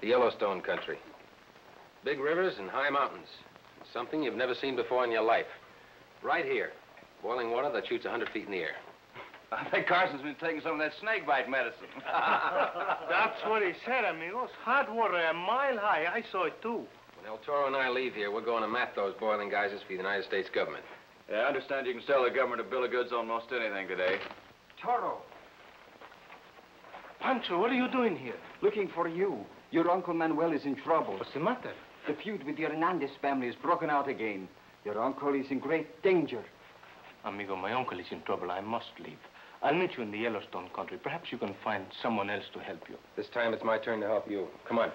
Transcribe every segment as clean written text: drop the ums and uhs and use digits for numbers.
The Yellowstone country. Big rivers and high mountains. Something you've never seen before in your life. Right here. Boiling water that shoots 100 feet in the air. I think Carson's been taking some of that snake bite medicine. That's what he said, amigos. Hot water a mile high. I saw it, too. When El Toro and I leave here, we're going to mat those boiling geysers for the United States government. Yeah, I understand you can sell the government a bill of goods on most anything today. Toro. Pancho, what are you doing here? Looking for you. Your Uncle Manuel is in trouble. What's the matter? The feud with the Hernandez family has broken out again. Your uncle is in great danger. Amigo, my uncle is in trouble. I must leave. I'll meet you in the Yellowstone country. Perhaps you can find someone else to help you. This time it's my turn to help you. Come on.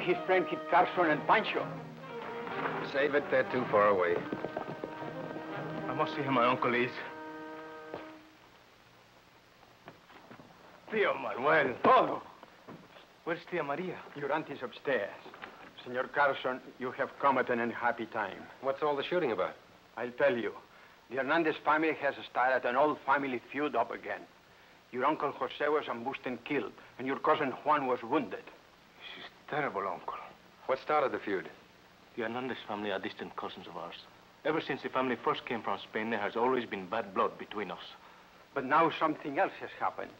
His friend Kit Carson and Pancho. Save it, they're too far away. I must see who my uncle is. Tío Manuel. Pablo. Where's Tía Maria? Your aunt is upstairs. Senor Carson, you have come at an unhappy time. What's all the shooting about? I'll tell you. The Hernandez family has started an old family feud up again. Your uncle Jose was ambushed and killed, and your cousin Juan was wounded. Terrible, Uncle. What started the feud? The Hernandez family are distant cousins of ours. Ever since the family first came from Spain, there has always been bad blood between us. But now something else has happened.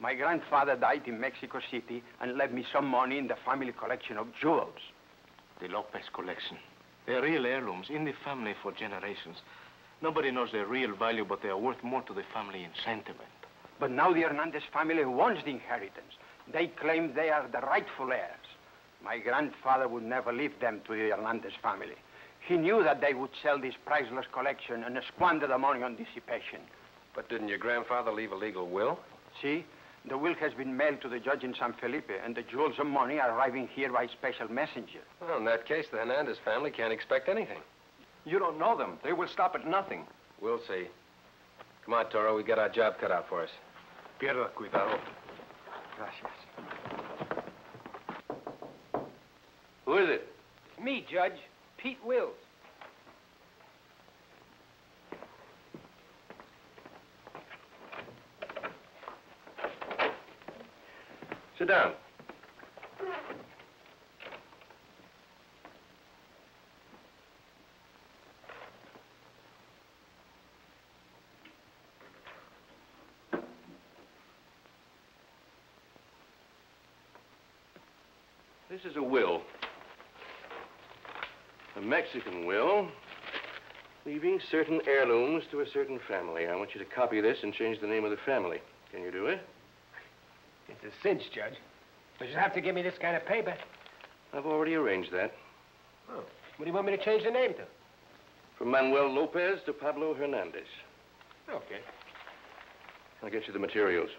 My grandfather died in Mexico City and left me some money in the family collection of jewels. The Lopez collection. They're real heirlooms in the family for generations. Nobody knows their real value, but they are worth more to the family in sentiment. But now the Hernandez family wants the inheritance. They claim they are the rightful heirs. My grandfather would never leave them to the Hernandez family. He knew that they would sell this priceless collection and squander the money on dissipation. But didn't your grandfather leave a legal will? See, the will has been mailed to the judge in San Felipe, and the jewels and money are arriving here by special messenger. Well, in that case, the Hernandez family can't expect anything. You don't know them. They will stop at nothing. We'll see. Come on, Toro, we've got our job cut out for us. Pierda cuidado. Gracias. Who is it? It's me, Judge. Pete Wills. Sit down. This is a will. A Mexican will, leaving certain heirlooms to a certain family. I want you to copy this and change the name of the family. Can you do it? It's a cinch, Judge. But you'll have to give me this kind of paper. I've already arranged that. Oh. What do you want me to change the name to? From Manuel Lopez to Pablo Hernandez. Okay. I'll get you the materials.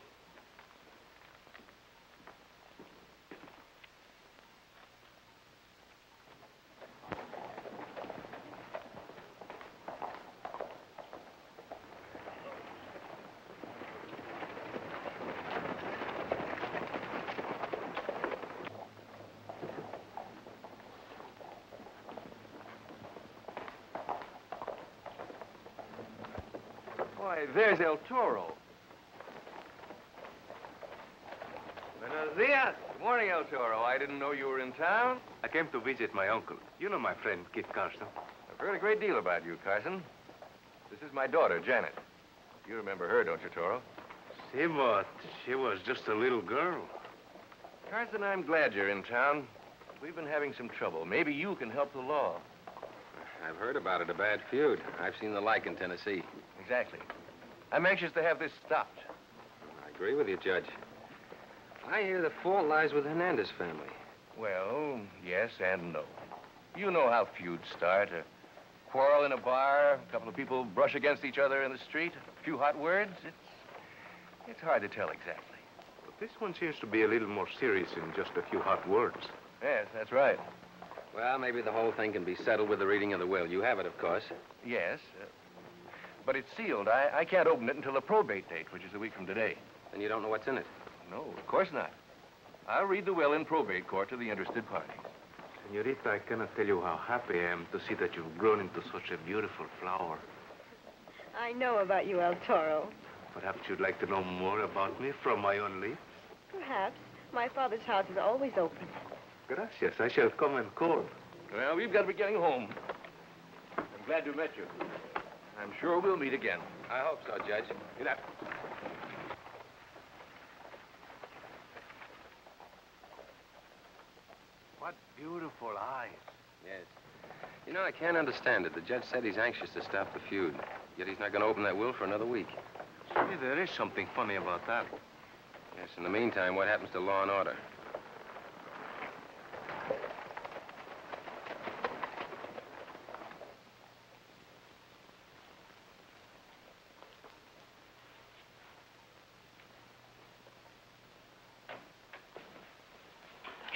Why, there's El Toro. Buenos dias. Good morning, El Toro. I didn't know you were in town. I came to visit my uncle. You know my friend, Kit Carson. I've heard a great deal about you, Carson. This is my daughter, Janet. You remember her, don't you, Toro? Si, but she was just a little girl. Carson, I'm glad you're in town. We've been having some trouble. Maybe you can help the law. I've heard about it, a bad feud. I've seen the like in Tennessee. Exactly. I'm anxious to have this stopped. I agree with you, Judge. I hear the fault lies with the Hernandez family. Well, yes and no. You know how feuds start. A quarrel in a bar, a couple of people brush against each other in the street, a few hot words. It's hard to tell exactly. But this one seems to be a little more serious than just a few hot words. Yes, that's right. Well, maybe the whole thing can be settled with the reading of the will. You have it, of course. Yes, but it's sealed. I can't open it until the probate date, which is a week from today. And you don't know what's in it? No, of course not. I'll read the will in probate court to the interested parties. Senorita, I cannot tell you how happy I am to see that you've grown into such a beautiful flower. I know about you, El Toro. Perhaps you'd like to know more about me from my own lips? Perhaps. My father's house is always open. Gracias. I shall come and call. Well, we've got to be getting home. I'm glad to have met you. I'm sure we'll meet again. I hope so, Judge. Good night. What beautiful eyes. Yes. You know, I can't understand it. The judge said he's anxious to stop the feud. Yet he's not going to open that will for another week. See, there is something funny about that. Yes, in the meantime, what happens to law and order?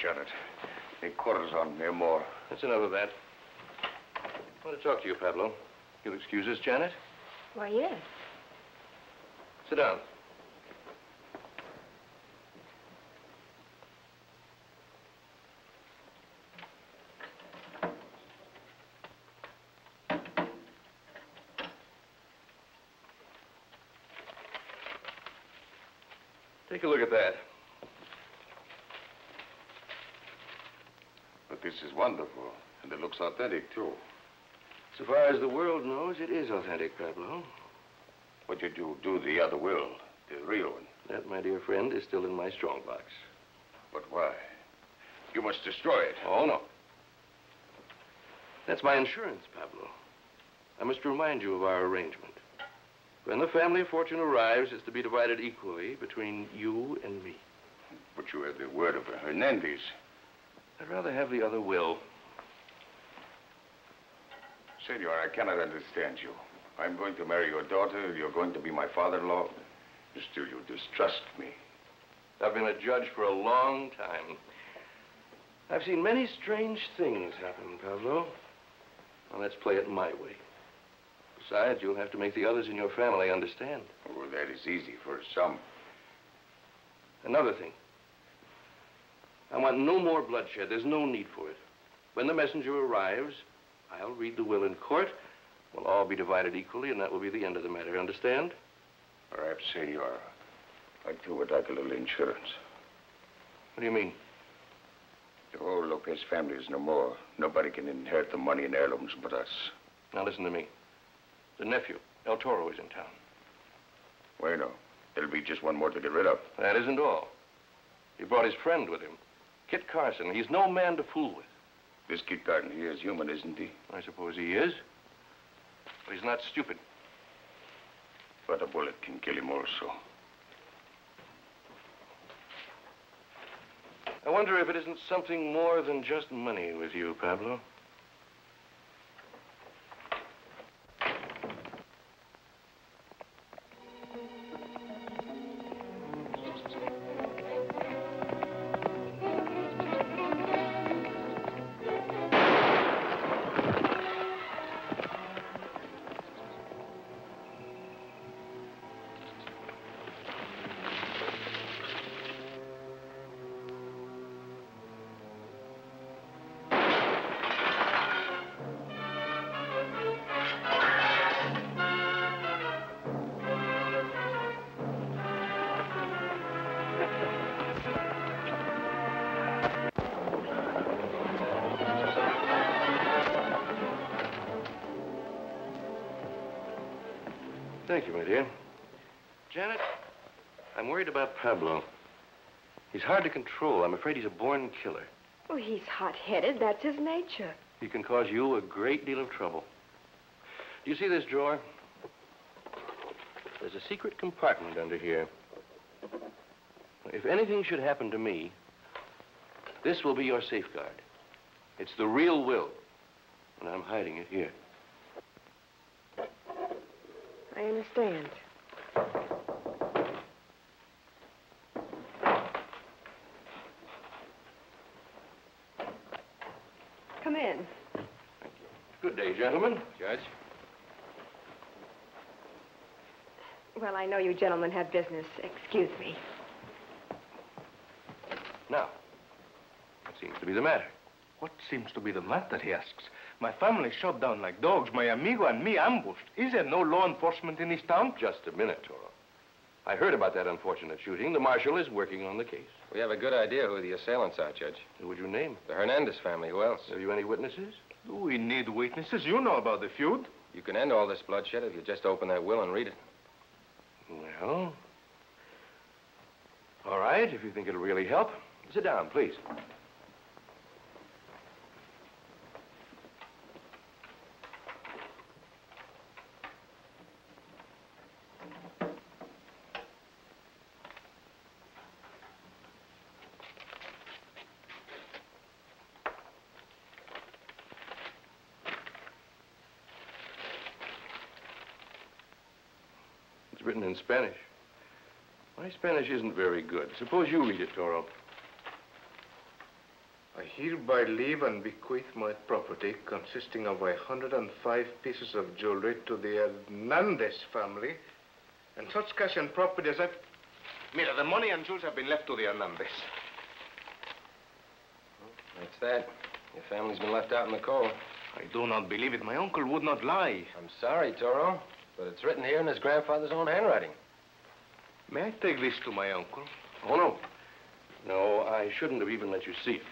Janet, a quarter's on me or more. That's enough of that. I want to talk to you, Pablo. You'll excuse us, Janet? Why, yes. Sit down. Take a look at that. But this is wonderful, and it looks authentic, too. So far as the world knows, it is authentic, Pablo. But did you do the other will, the real one? That, my dear friend, is still in my strongbox. But why? You must destroy it. Oh, no. That's my insurance, Pablo. I must remind you of our arrangement. When the family fortune arrives, it's to be divided equally between you and me. But you have the word of Hernandez. I'd rather have the other will. Senor, I cannot understand you. I'm going to marry your daughter. You're going to be my father-in-law. Still, you distrust me. I've been a judge for a long time. I've seen many strange things happen, Pablo. Now, let's play it my way. Besides, you'll have to make the others in your family understand. Oh, that is easy for some. Another thing. I want no more bloodshed. There's no need for it. When the messenger arrives, I'll read the will in court. We'll all be divided equally, and that will be the end of the matter. Understand? Perhaps, senor, I too would like a little insurance. What do you mean? The whole Lopez family is no more. Nobody can inherit the money and heirlooms but us. Now, listen to me. The nephew, El Toro, is in town. Bueno. There'll be just one more to get rid of. That isn't all. He brought his friend with him. Kit Carson, he's no man to fool with. This Kit Carson, he is human, isn't he? I suppose he is. But he's not stupid. But a bullet can kill him also. I wonder if it isn't something more than just money with you, Pablo. Thank you, my dear. Janet, I'm worried about Pablo. He's hard to control. I'm afraid he's a born killer. Well, he's hot-headed. That's his nature. He can cause you a great deal of trouble. Do you see this drawer? There's a secret compartment under here. If anything should happen to me, this will be your safeguard. It's the real will, and I'm hiding it here. I understand. Come in. Thank you. Good day, gentlemen. Judge. Well, I know you gentlemen have business. Excuse me. Now, what seems to be the matter? What seems to be the matter, he asks. My family shot down like dogs. My amigo and me ambushed. Is there no law enforcement in this town? Just a minute, Toro. I heard about that unfortunate shooting. The marshal is working on the case. We have a good idea who the assailants are, Judge. Who would you name? The Hernandez family. Who else? Have you any witnesses? Do we need witnesses? You know about the feud. You can end all this bloodshed if you just open that will and read it. Well, all right, if you think it'll really help. Sit down, please. It's written in Spanish. My Spanish isn't very good. Suppose you read it, Toro. I hereby leave and bequeath my property consisting of 105 pieces of jewelry to the Hernandez family and such cash and property as I've... Mira, the money and jewels have been left to the Hernandez. That's that. Your family's been left out in the cold. I do not believe it. My uncle would not lie. I'm sorry, Toro. But it's written here in his grandfather's own handwriting. May I take this to my uncle? Oh, no. No, I shouldn't have even let you see it.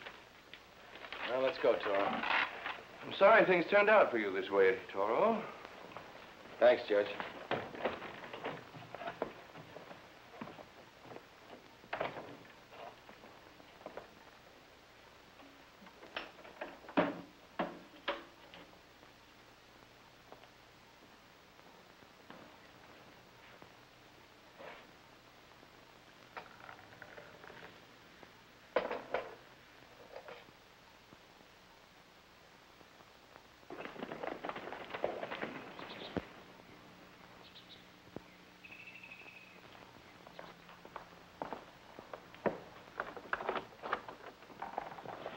Well, let's go, Toro. I'm sorry things turned out for you this way, Toro. Thanks, Judge.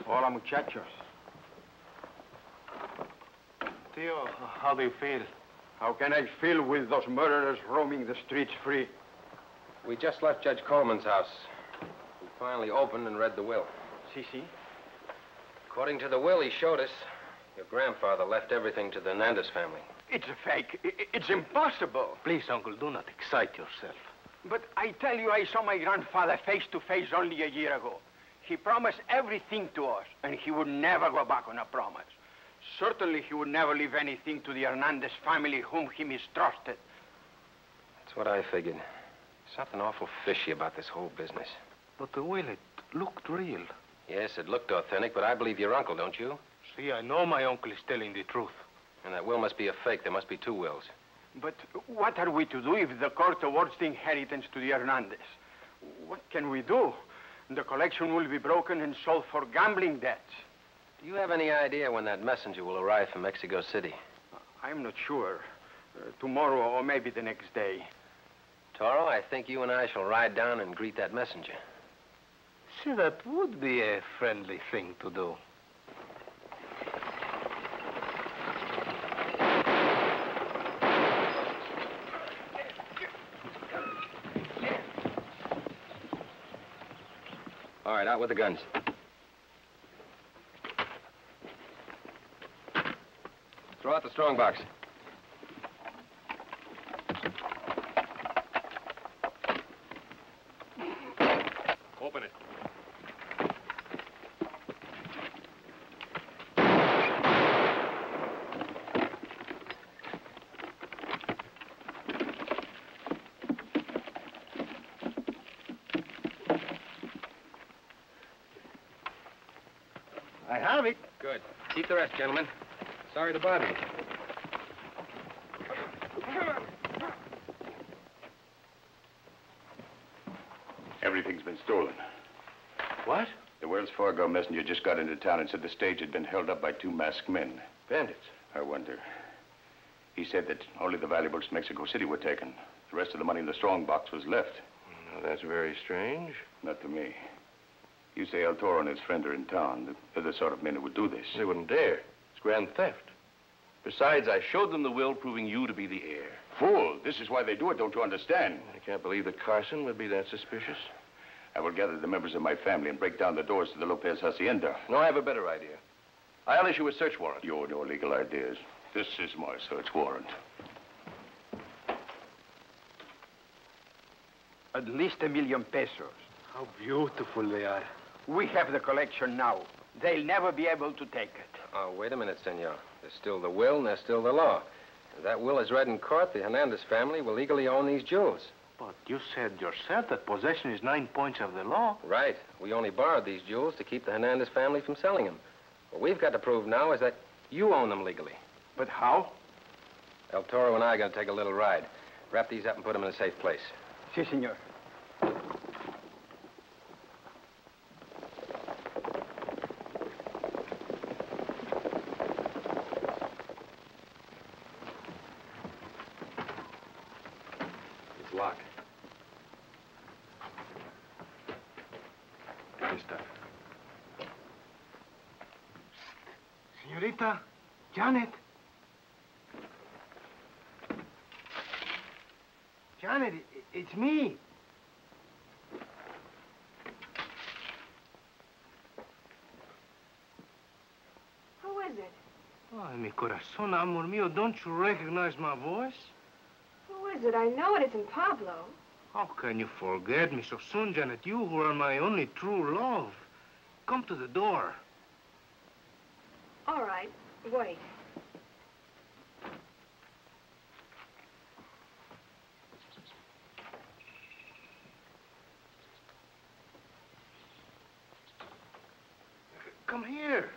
Hola, muchachos. Tío, how do you feel? How can I feel with those murderers roaming the streets free? We just left Judge Coleman's house. We finally opened and read the will. Si. According to the will he showed us, your grandfather left everything to the Hernandez family. It's a fake. It's impossible. Please, Uncle, do not excite yourself. But I tell you, I saw my grandfather face to face only a year ago. He promised everything to us, and he would never go back on a promise. Certainly, he would never leave anything to the Hernandez family whom he mistrusted. That's what I figured. Something awful fishy about this whole business. But the will, it looked real. Yes, it looked authentic, but I believe your uncle, don't you? See, I know my uncle is telling the truth. And that will must be a fake. There must be two wills. But what are we to do if the court awards the inheritance to the Hernandez? What can we do? The collection will be broken and sold for gambling debts. Do you have any idea when that messenger will arrive from Mexico City? I'm not sure. Tomorrow or maybe the next day. Toro, I think you and I shall ride down and greet that messenger. See, that would be a friendly thing to do. All right, out with the guns. Throw out the strong box. Open it. I have it. Good. Keep the rest, gentlemen. Sorry to bother you. Everything's been stolen. What? The Wells Fargo messenger just got into town and said the stage had been held up by two masked men. Bandits? I wonder. He said that only the valuables to Mexico City were taken. The rest of the money in the strongbox was left. Well, that's very strange. Not to me. You say El Toro and his friend are in town. They're the sort of men who would do this. They wouldn't dare. It's grand theft. Besides, I showed them the will proving you to be the heir. Fool! This is why they do it, don't you understand? I can't believe that Carson would be that suspicious. I will gather the members of my family and break down the doors to the Lopez Hacienda. No, I have a better idea. I'll issue a search warrant. You're no legal ideas. This is my search warrant. At least $1 million pesos. How beautiful they are. We have the collection now. They'll never be able to take it. Oh, wait a minute, senor. There's still the will and there's still the law. If that will is read in court, the Hernandez family will legally own these jewels. But you said yourself that possession is 9 points of the law. Right. We only borrowed these jewels to keep the Hernandez family from selling them. What we've got to prove now is that you own them legally. But how? El Toro and I are going to take a little ride. Wrap these up and put them in a safe place. Si, senor. Janet. Janet, it's me. Who is it? Oh, mi corazón, amor mío, don't you recognize my voice? Who is it? I know it isn't Pablo. How can you forget me so soon, Janet? You were my only true love. Come to the door. All right. Wait. Come here.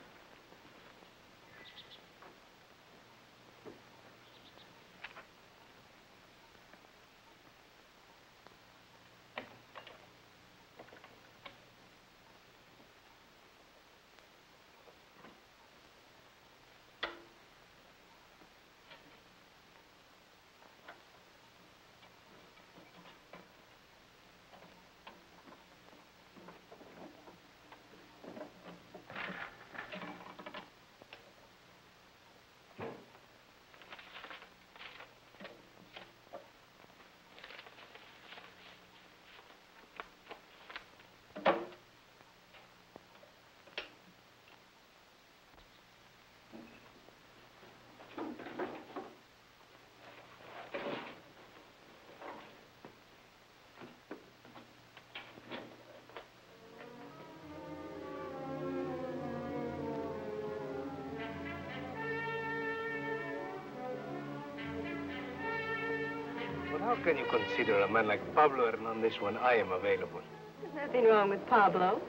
How can you consider a man like Pablo Hernandez when I am available? There's nothing wrong with Pablo.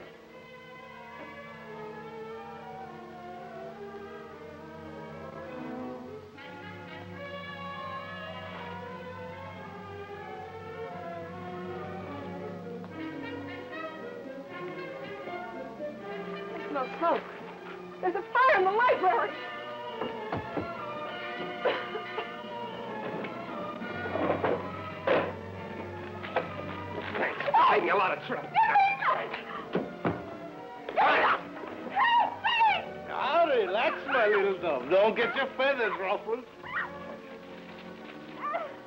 I smell smoke. There's a fire in the library. A lot of trouble. Now relax, my little dove. Don't get your feathers ruffled.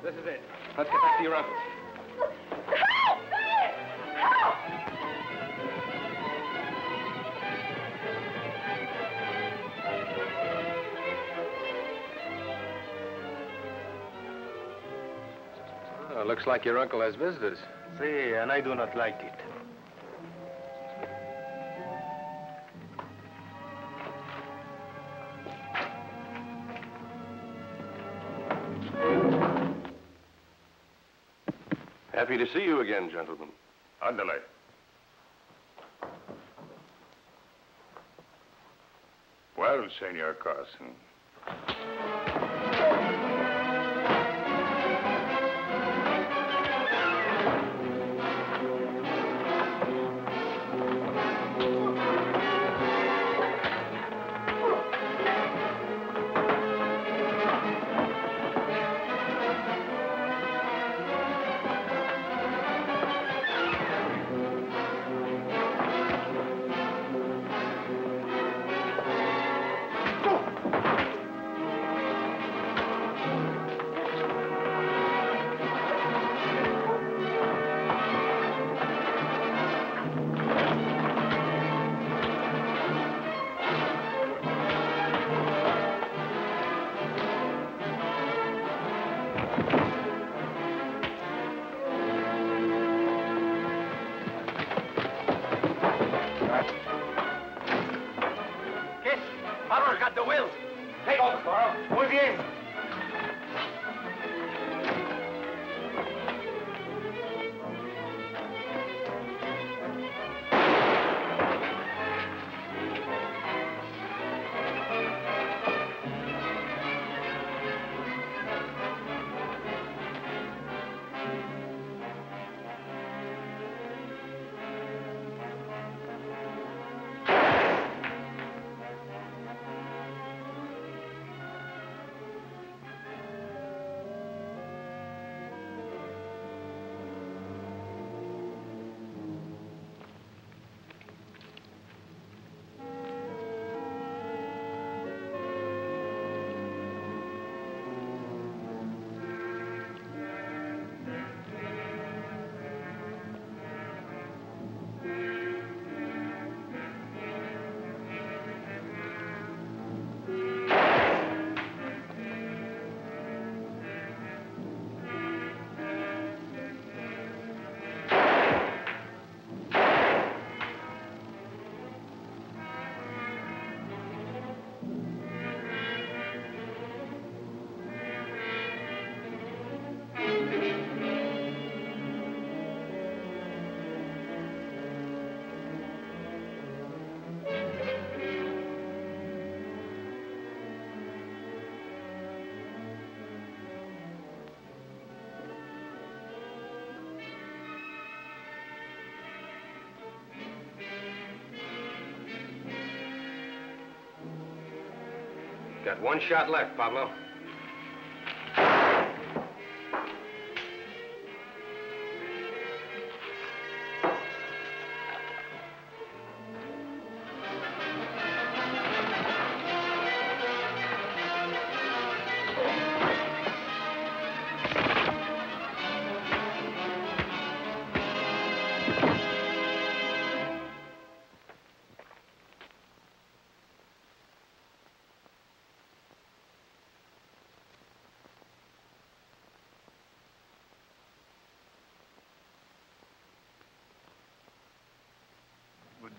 This is it. Let's get back to your office. Help! Help! Oh, looks like your uncle has visitors. See, and I do not like it. Happy to see you again, gentlemen. Andale. Well, Senor Carson. Got one shot left, Pablo.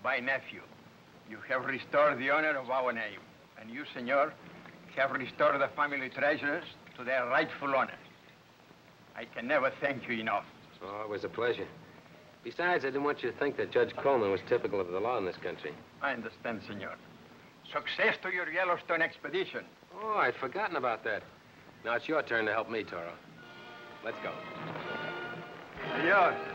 My nephew, you have restored the honor of our name, and you, senor, have restored the family treasures to their rightful honor. I can never thank you enough. Oh, it was a pleasure. Besides, I didn't want you to think that Judge Coleman was typical of the law in this country. I understand, senor. Success to your Yellowstone expedition. Oh, I'd forgotten about that. Now it's your turn to help me, Toro. Let's go. Senor.